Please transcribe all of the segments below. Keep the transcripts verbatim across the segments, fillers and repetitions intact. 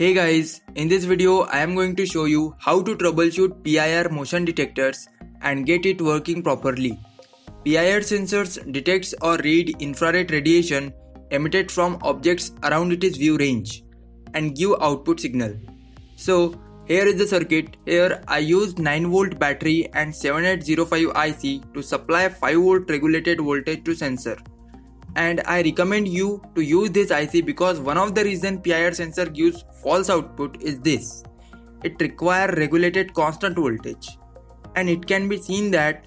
Hey guys, in this video I am going to show you how to troubleshoot P I R motion detectors and get it working properly. P I R sensors detects or read infrared radiation emitted from objects around its view range and give output signal. So here is the circuit. Here I used nine volt battery and seventy-eight oh five I C to supply five volt regulated voltage to sensor. And I recommend you to use this I C because one of the reason P I R sensor gives false output is this. It requires regulated constant voltage. And it can be seen that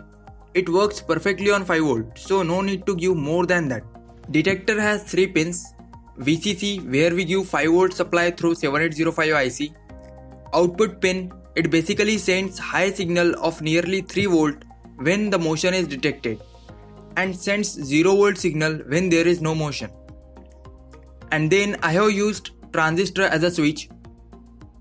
it works perfectly on five volt, so no need to give more than that. Detector has three pins. V C C, where we give five volt supply through seventy-eight oh five I C. Output pin, it basically sends high signal of nearly three volt when the motion is detected, and sends zero volt signal when there is no motion. And then I have used transistor as a switch.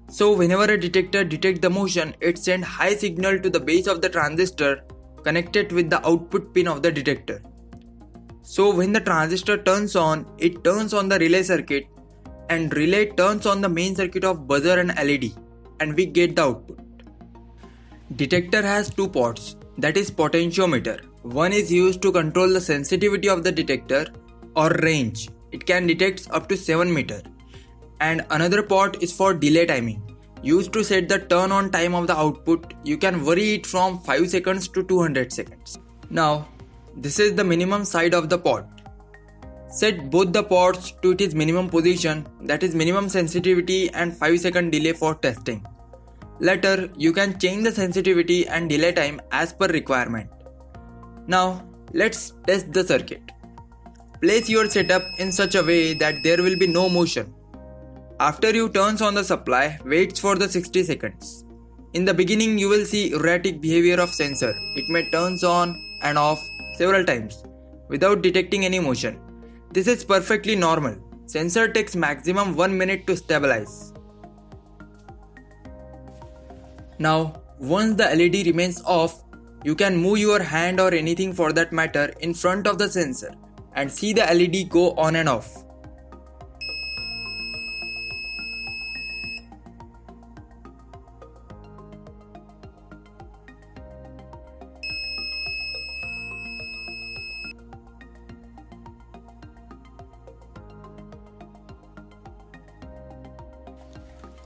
So whenever a detector detects the motion, it sends high signal to the base of the transistor connected with the output pin of the detector. So when the transistor turns on, it turns on the relay circuit, and relay turns on the main circuit of buzzer and L E D, and we get the output. Detector has two ports, that is potentiometer. One is used to control the sensitivity of the detector or range. It can detect up to seven meters. And another port is for delay timing. Used to set the turn on time of the output. You can vary it from five seconds to two hundred seconds. Now, this is the minimum side of the port. Set both the ports to its minimum position, that is minimum sensitivity and five second delay for testing. Later, you can change the sensitivity and delay time as per requirement. Now, let's test the circuit. Place your setup in such a way that there will be no motion. After you turn on the supply, waits for the sixty seconds. In the beginning, you will see erratic behavior of sensor. It may turn on and off several times without detecting any motion. This is perfectly normal. Sensor takes maximum one minute to stabilize. Now, once the L E D remains off, you can move your hand or anything for that matter in front of the sensor and see the L E D go on and off.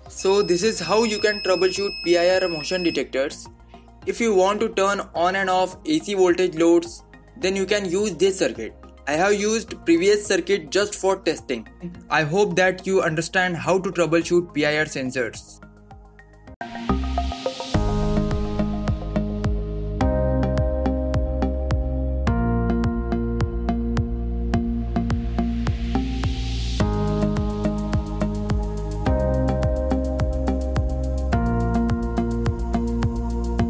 So this is how you can troubleshoot P I R motion detectors. If you want to turn on and off A C voltage loads, then you can use this circuit. I have used previous circuit just for testing. I hope that you understand how to troubleshoot P I R sensors.